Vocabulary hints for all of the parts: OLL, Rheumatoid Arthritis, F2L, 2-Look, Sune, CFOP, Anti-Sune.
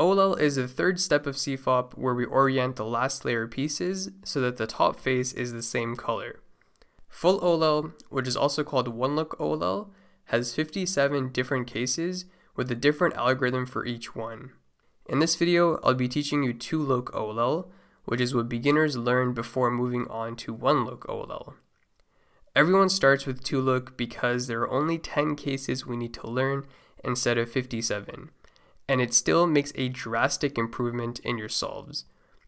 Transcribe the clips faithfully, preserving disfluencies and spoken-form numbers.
O L L is the third step of C F O P where we orient the last layer pieces so that the top face is the same color. Full O L L, which is also called one-look O L L, has fifty-seven different cases with a different algorithm for each one. In this video, I'll be teaching you two-look O L L, which is what beginners learn before moving on to one-look O L L. Everyone starts with two-look because there are only ten cases we need to learn instead of fifty-seven, and it still makes a drastic improvement in your solves.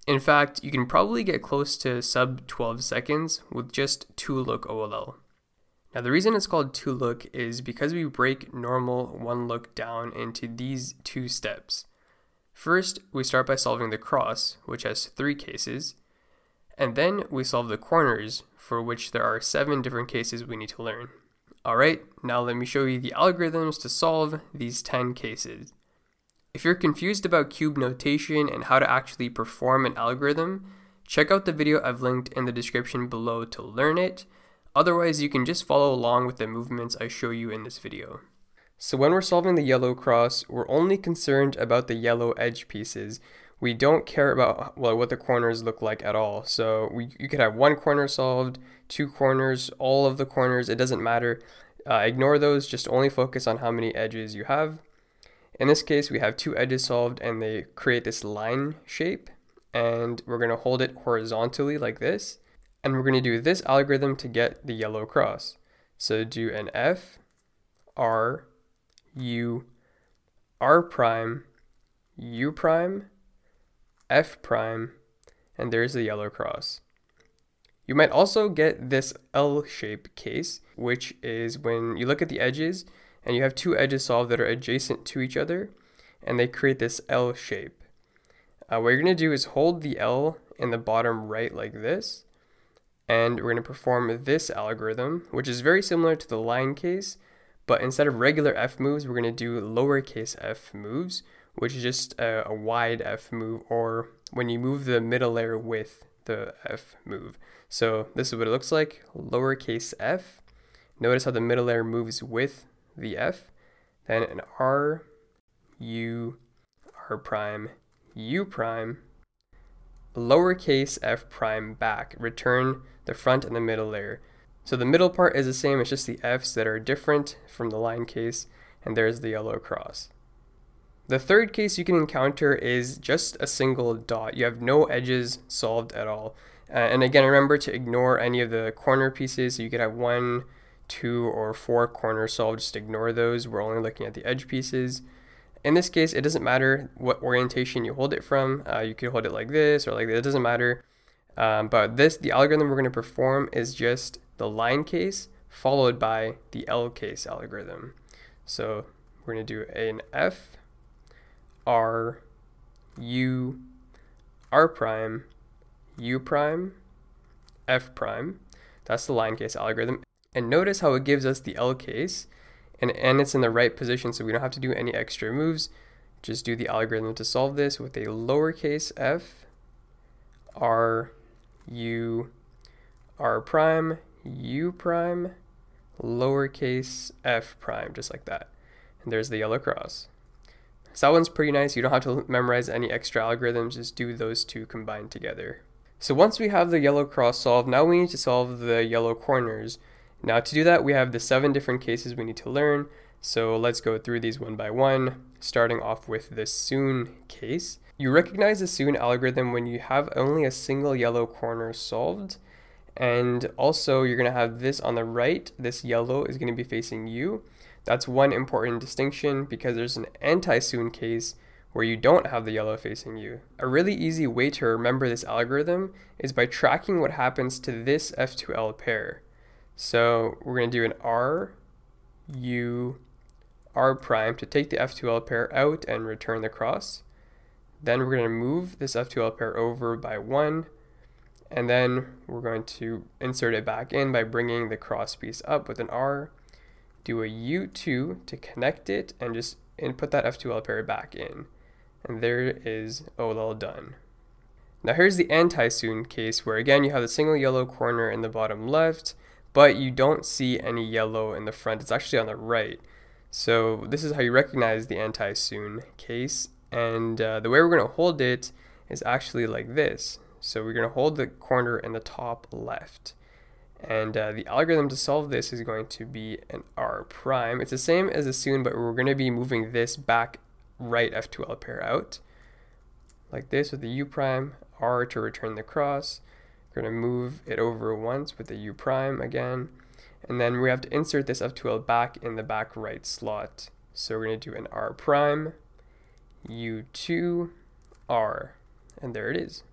In fact, you can probably get close to sub twelve seconds with just two-look O L L. Now the reason it's called two-look is because we break normal one-look down into these two steps. First, we start by solving the cross, which has three cases, and then we solve the corners, for which there are seven different cases we need to learn. Alright, now let me show you the algorithms to solve these ten cases. If you're confused about cube notation and how to actually perform an algorithm, check out the video I've linked in the description below to learn it. Otherwise, you can just follow along with the movements I show you in this video. So when we're solving the yellow cross, we're only concerned about the yellow edge pieces. We don't care about well, what the corners look like at all. So we, you could have one corner solved, two corners, all of the corners, it doesn't matter. Uh, ignore those, just only focus on how many edges you have. In this case, we have two edges solved and they create this line shape, and we're going to hold it horizontally like this, and we're going to do this algorithm to get the yellow cross. So do an F, R, U, R prime, U prime, F prime, and there's the yellow cross. You might also get this L-shaped case, which is when you look at the edges, and you have two edges solved that are adjacent to each other, and they create this L shape. Uh, what you're going to do is hold the L in the bottom right like this, and we're going to perform this algorithm, which is very similar to the line case, but instead of regular F moves, we're going to do lowercase f moves, which is just a, a wide F move, or when you move the middle layer with the F move. So this is what it looks like, lowercase f. Notice how the middle layer moves with the F, then an R, U, R prime, U prime, lowercase f prime back, return the front and the middle layer. So the middle part is the same, it's just the F's that are different from the line case, and there's the yellow cross. The third case you can encounter is just a single dot. You have no edges solved at all. Uh, and again, remember to ignore any of the corner pieces, so you could have one, two or four corners solved, just ignore those, we're only looking at the edge pieces. In this case, it doesn't matter what orientation you hold it from, uh, you could hold it like this or like this, it doesn't matter. Um, but this, the algorithm we're going to perform is just the line case followed by the L case algorithm. So we're going to do an F, R, U, R prime, U prime, F prime, that's the line case algorithm. And notice how it gives us the L case, and, and it's in the right position, so we don't have to do any extra moves. Just do the algorithm to solve this with a lowercase f, R, U, R prime, U prime, lowercase f prime, just like that. And there's the yellow cross. So that one's pretty nice. You don't have to memorize any extra algorithms, just do those two combined together. So once we have the yellow cross solved, now we need to solve the yellow corners. Now to do that, we have the seven different cases we need to learn, so let's go through these one by one, starting off with the Sune case. You recognize the Sune algorithm when you have only a single yellow corner solved, and also you're going to have this on the right, this yellow is going to be facing you. That's one important distinction because there's an anti-Sune case where you don't have the yellow facing you. A really easy way to remember this algorithm is by tracking what happens to this F two L pair. So we're going to do an R, U, R prime to take the F two L pair out and return the cross. Then we're going to move this F two L pair over by one, and then we're going to insert it back in by bringing the cross piece up with an R. Do a U two to connect it and just input that F two L pair back in. And there is O L L done. Now here's the anti-Sune case where again you have the single yellow corner in the bottom left, but you don't see any yellow in the front, it's actually on the right. So this is how you recognize the anti-Sune case. And uh, the way we're going to hold it is actually like this. So we're going to hold the corner in the top left. And uh, the algorithm to solve this is going to be an R prime. It's the same as the Sune, but we're going to be moving this back right F two L pair out. Like this with the U prime, R to return the cross. We're going to move it over once with the U prime again. And then we have to insert this F two L back in the back right slot. So we're going to do an R prime, U two, R. And there it is.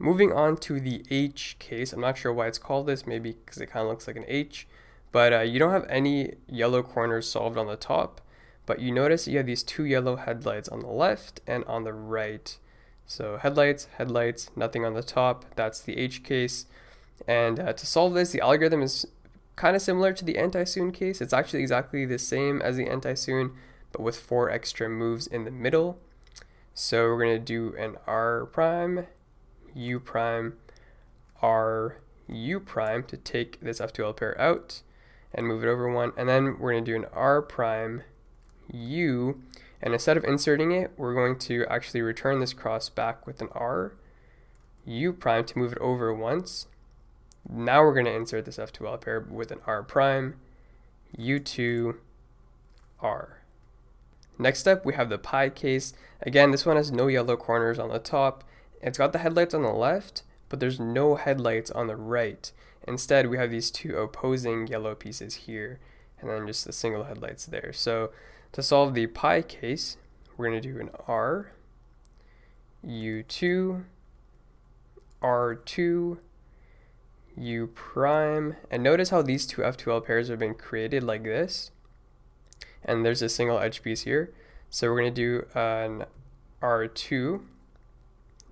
Moving on to the H case, I'm not sure why it's called this, maybe because it kind of looks like an H, but uh, you don't have any yellow corners solved on the top, but you notice you have these two yellow headlights on the left and on the right. So headlights, headlights, nothing on the top, that's the H case. And uh, to solve this, the algorithm is kind of similar to the anti-Sune case. It's actually exactly the same as the anti-Sune, but with four extra moves in the middle. So we're going to do an R prime, U prime, R, U prime to take this F two L pair out and move it over one, and then we're going to do an R prime, U, and instead of inserting it, we're going to actually return this cross back with an R, U prime to move it over once. Now we're going to insert this F two L pair with an R prime, U two, R. Next up, we have the Pi case. Again, this one has no yellow corners on the top. It's got the headlights on the left, but there's no headlights on the right. Instead, we have these two opposing yellow pieces here, and then just the single headlights there. So to solve the Pi case, we're going to do an R, U two, R two, U prime, and notice how these two F two L pairs have been created like this, and there's a single edge piece here. So we're going to do an R two,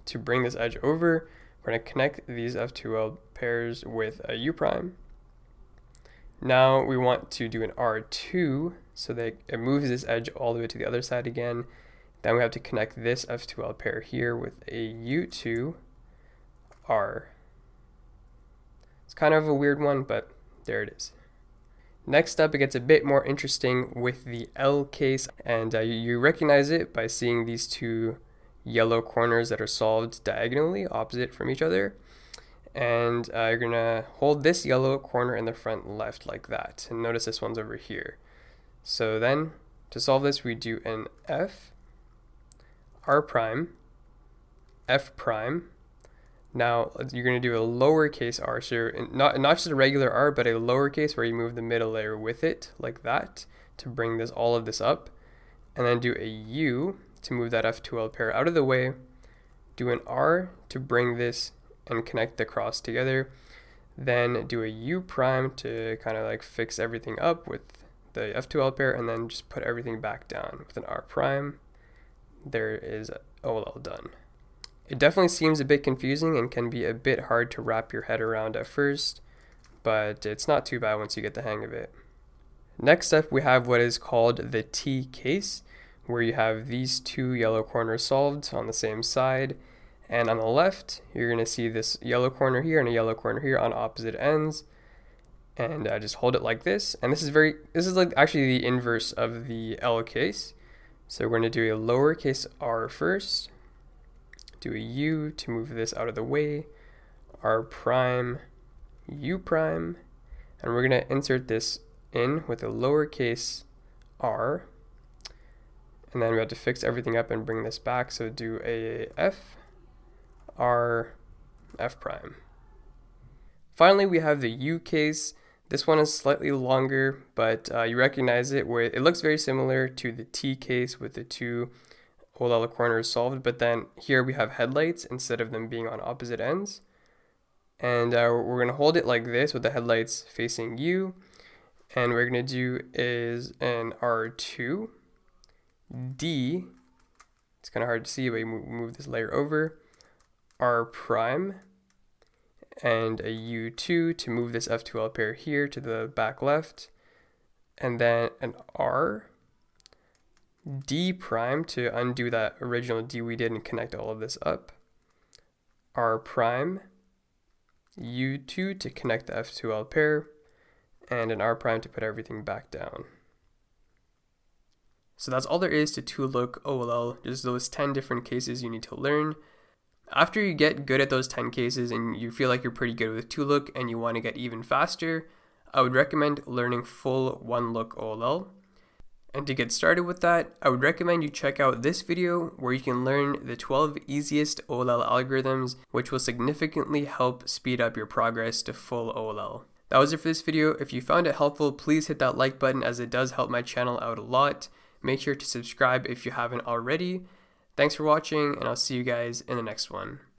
to bring this edge over. We're going to connect these F two L pairs with a U prime. Now we want to do an R two so that it moves this edge all the way to the other side again. Then we have to connect this F two L pair here with a U two, R. It's kind of a weird one, but there it is. Next up, it gets a bit more interesting with the L case, and uh, you recognize it by seeing these two yellow corners that are solved diagonally opposite from each other, and uh, you're gonna hold this yellow corner in the front left like that, and notice this one's over here. So then to solve this, we do an F, R prime, F prime. Now you're gonna do a lowercase r, so not, not just a regular r, but a lowercase where you move the middle layer with it like that to bring this all of this up, and then do a U to move that F two L pair out of the way, do an R to bring this and connect the cross together, then do a U prime to kind of like fix everything up with the F two L pair, and then just put everything back down with an R prime. There is O L L done. It definitely seems a bit confusing and can be a bit hard to wrap your head around at first, but it's not too bad once you get the hang of it. Next up, we have what is called the T case, where you have these two yellow corners solved on the same side, and on the left you're going to see this yellow corner here and a yellow corner here on opposite ends, and uh, just hold it like this. And this is very this is like actually the inverse of the L case. So we're going to do a lowercase r first, do a U to move this out of the way, R prime, U prime, and we're going to insert this in with a lowercase r. And then we have to fix everything up and bring this back. So do a F, R, F prime. Finally, we have the U case. This one is slightly longer, but uh, you recognize it where it looks very similar to the T case with the two O L L corners solved. But then here we have headlights instead of them being on opposite ends. And uh, we're going to hold it like this with the headlights facing U. And what we're going to do is an R two. D, it's kind of hard to see, but you move this layer over, R prime, and a U two to move this F two L pair here to the back left, and then an R, D prime to undo that original D we did and connect all of this up, R prime, U two to connect the F two L pair, and an R prime to put everything back down. So that's all there is to two-look O L L, just those ten different cases you need to learn. After you get good at those ten cases and you feel like you're pretty good with two-look and you want to get even faster, I would recommend learning full one-look O L L. And to get started with that, I would recommend you check out this video where you can learn the twelve easiest O L L algorithms, which will significantly help speed up your progress to full O L L. That was it for this video. If you found it helpful, please hit that like button as it does help my channel out a lot. Make sure to subscribe if you haven't already. Thanks for watching, and I'll see you guys in the next one.